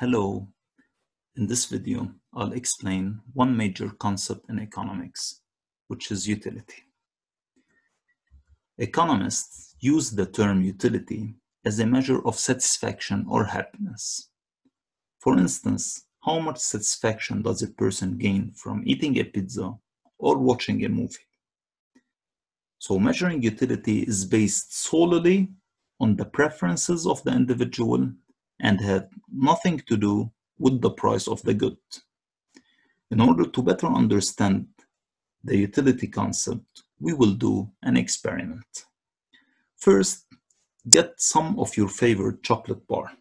Hello, in this video, I'll explain one major concept in economics, which is utility. Economists use the term utility as a measure of satisfaction or happiness. For instance, how much satisfaction does a person gain from eating a pizza or watching a movie? So measuring utility is based solely on the preferences of the individual and had nothing to do with the price of the good. In order to better understand the utility concept, we will do an experiment. First, get some of your favorite chocolate bar.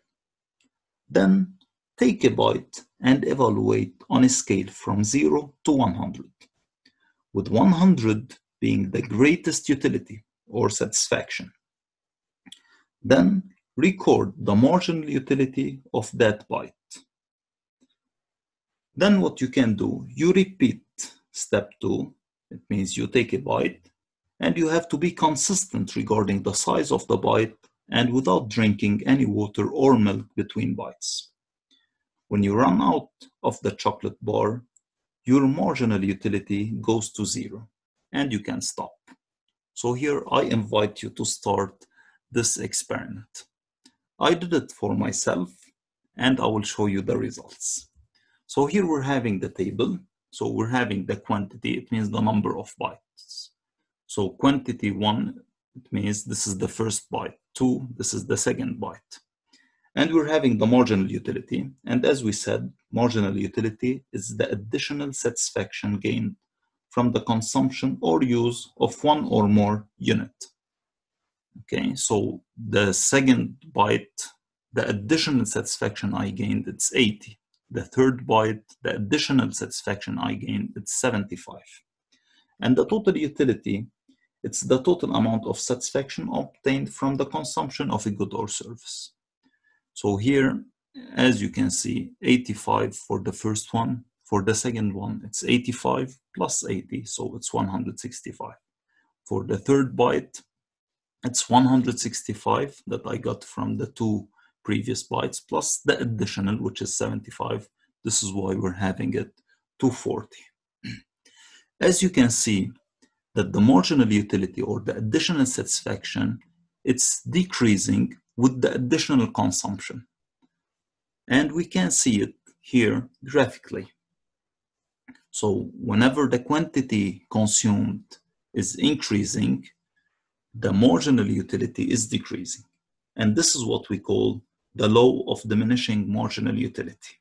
Then, take a bite and evaluate on a scale from 0 to 100, with 100 being the greatest utility or satisfaction. Then, record the marginal utility of that bite. Then what you can do, you repeat step 2. It means you take a bite and you have to be consistent regarding the size of the bite and without drinking any water or milk between bites. When you run out of the chocolate bar, your marginal utility goes to 0 and you can stop. So here I invite you to start this experiment. I did it for myself, and I will show you the results. So here we're having the table. So we're having the quantity, it means the number of bites. So quantity 1, it means this is the first bite. 2, this is the second bite. And we're having the marginal utility. And as we said, marginal utility is the additional satisfaction gained from the consumption or use of one or more unit. Okay, so the second bite, the additional satisfaction I gained, it's 80. The third bite, the additional satisfaction I gained, it's 75. And the total utility, it's the total amount of satisfaction obtained from the consumption of a good or service. So here, as you can see, 85 for the first one. For the second one, it's 85 plus 80, so it's 165. For the third bite, it's 165 that I got from the 2 previous bites, plus the additional, which is 75. This is why we're having it 240. As you can see, that the marginal utility or the additional satisfaction, it's decreasing with the additional consumption. And we can see it here graphically. So whenever the quantity consumed is increasing, the marginal utility is decreasing. And this is what we call the law of diminishing marginal utility.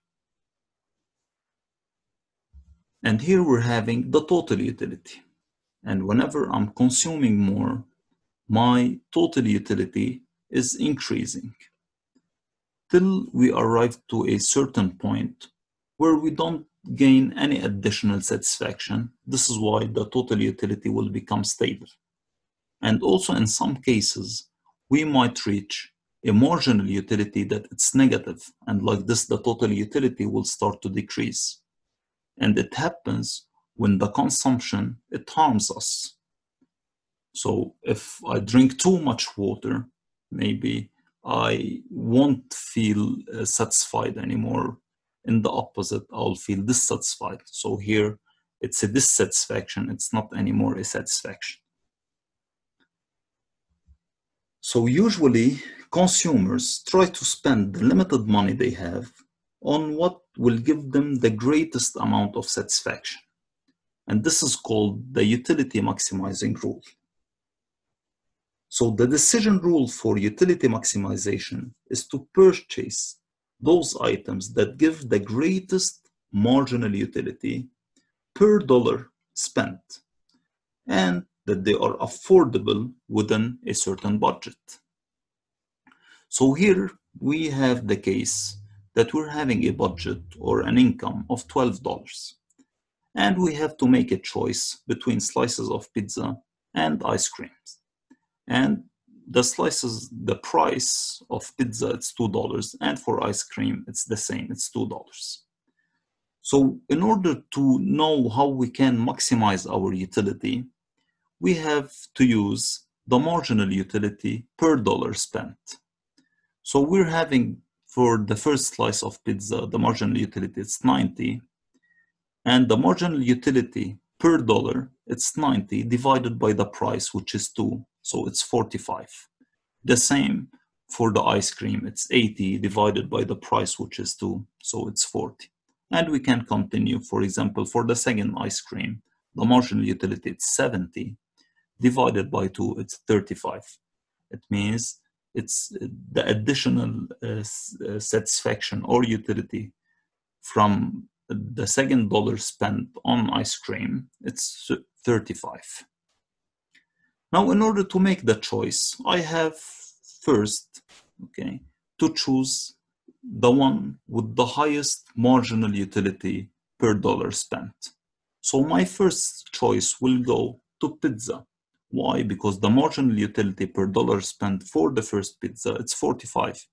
And here we're having the total utility. And whenever I'm consuming more, my total utility is increasing till we arrive to a certain point where we don't gain any additional satisfaction. This is why the total utility will become stable. And also in some cases, we might reach a marginal utility that it's negative. And like this, the total utility will start to decrease. And it happens when the consumption, it harms us. So if I drink too much water, maybe I won't feel satisfied anymore. In the opposite, I'll feel dissatisfied. So here, it's a dissatisfaction. It's not anymore a satisfaction. So usually, consumers try to spend the limited money they have on what will give them the greatest amount of satisfaction. And this is called the utility maximizing rule. So the decision rule for utility maximization is to purchase those items that give the greatest marginal utility per dollar spent, and that they are affordable within a certain budget. So here we have the case that we're having a budget or an income of $12. And we have to make a choice between slices of pizza and ice creams. And the slices, the price of pizza, it's $2. And for ice cream, it's the same, it's $2. So in order to know how we can maximize our utility, we have to use the marginal utility per dollar spent. So we're having for the first slice of pizza, the marginal utility, it's 90. And the marginal utility per dollar, it's 90 divided by the price, which is 2. So it's 45. The same for the ice cream, it's 80 divided by the price, which is 2. So it's 40. And we can continue. For example, for the second ice cream, the marginal utility, it's 70 divided by 2, it's 35. It means it's the additional satisfaction or utility from the second dollar spent on ice cream, it's 35. Now, in order to make the choice, I have first, okay, to choose the one with the highest marginal utility per dollar spent. So my first choice will go to pizza. Why? Because the marginal utility per dollar spent for the first pizza, it's 45.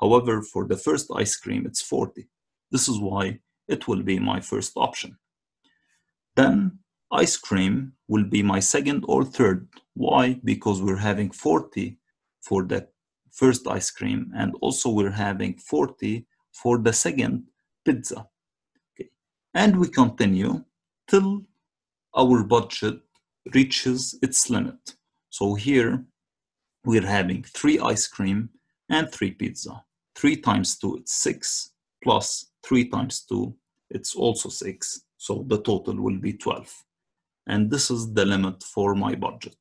However, for the first ice cream, it's 40. This is why it will be my first option. Then ice cream will be my second or third. Why? Because we're having 40 for the first ice cream, and also we're having 40 for the second pizza. Okay. And we continue till our budget reaches its limit. So here we're having 3 ice cream and 3 pizza. 3 times 2, it's 6, plus 3 times 2, it's also 6. So the total will be 12. And this is the limit for my budget.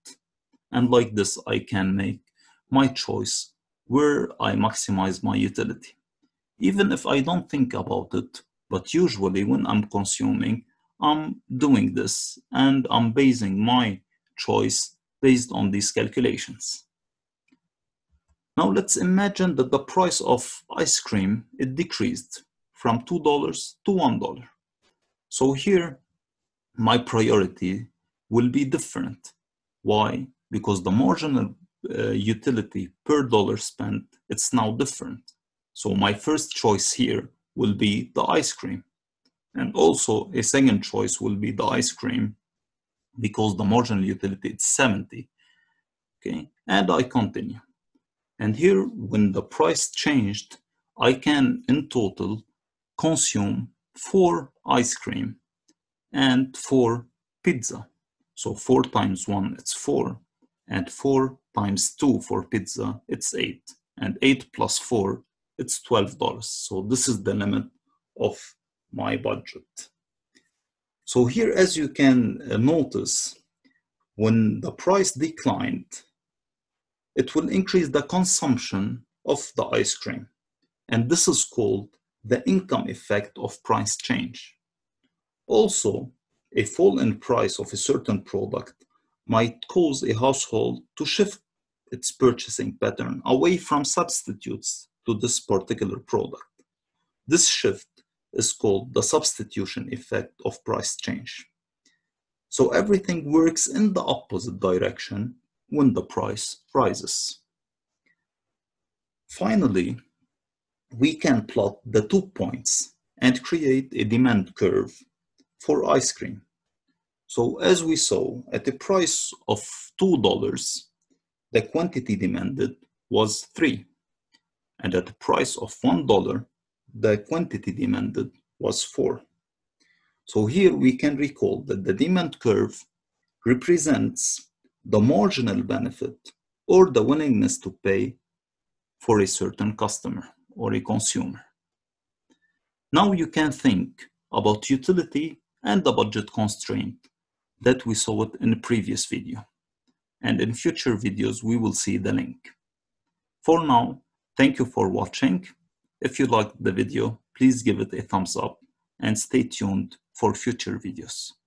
And like this, I can make my choice where I maximize my utility. Even if I don't think about it, but usually when I'm consuming, I'm doing this and I'm basing my choice based on these calculations. Now let's imagine that the price of ice cream, it decreased from $2 to $1. So here, my priority will be different. Why? Because the marginal utility per dollar spent, it's now different. So my first choice here will be the ice cream. And also a second choice will be the ice cream because the marginal utility is 70. Okay, and I continue. And here, when the price changed, I can in total consume 4 ice cream and 4 pizza. So 4 times 1, it's 4. And 4 times 2 for pizza, it's 8. And 8 plus 4, it's $12. So this is the limit of my budget. So here, as you can notice, when the price declined, it will increase the consumption of the ice cream. And this is called the income effect of price change. Also, a fall in price of a certain product might cause a household to shift its purchasing pattern away from substitutes to this particular product. This shift is called the substitution effect of price change. So everything works in the opposite direction when the price rises. Finally, we can plot the 2 points and create a demand curve for ice cream. So as we saw, at the price of $2, the quantity demanded was 3. And at the price of $1, the quantity demanded was 4. So here we can recall that the demand curve represents the marginal benefit or the willingness to pay for a certain customer or a consumer. Now you can think about utility and the budget constraint that we saw it in the previous video. And in future videos, we will see the link. For now, thank you for watching. If you liked the video, please give it a thumbs up and stay tuned for future videos.